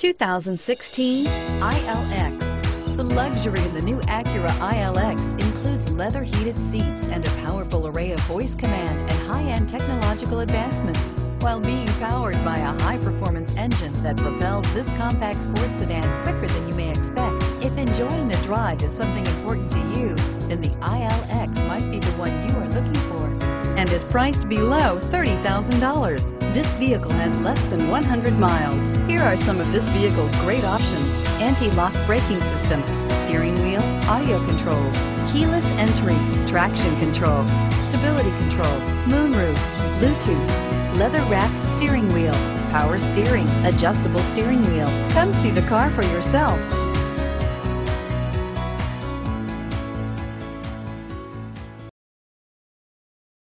2016 ILX. The luxury in the new Acura ILX includes leather heated seats and a powerful array of voice command and high-end technological advancements, while being powered by a high-performance engine that propels this compact sports sedan quicker than you may expect. If enjoying the drive is something important to you, then the ILX might be the one you are looking for, and is priced below $30,000. This vehicle has less than 100 miles. Here are some of this vehicle's great options: anti-lock braking system, steering wheel audio controls, keyless entry, traction control, stability control, moonroof, Bluetooth, leather-wrapped steering wheel, power steering, adjustable steering wheel. Come see the car for yourself.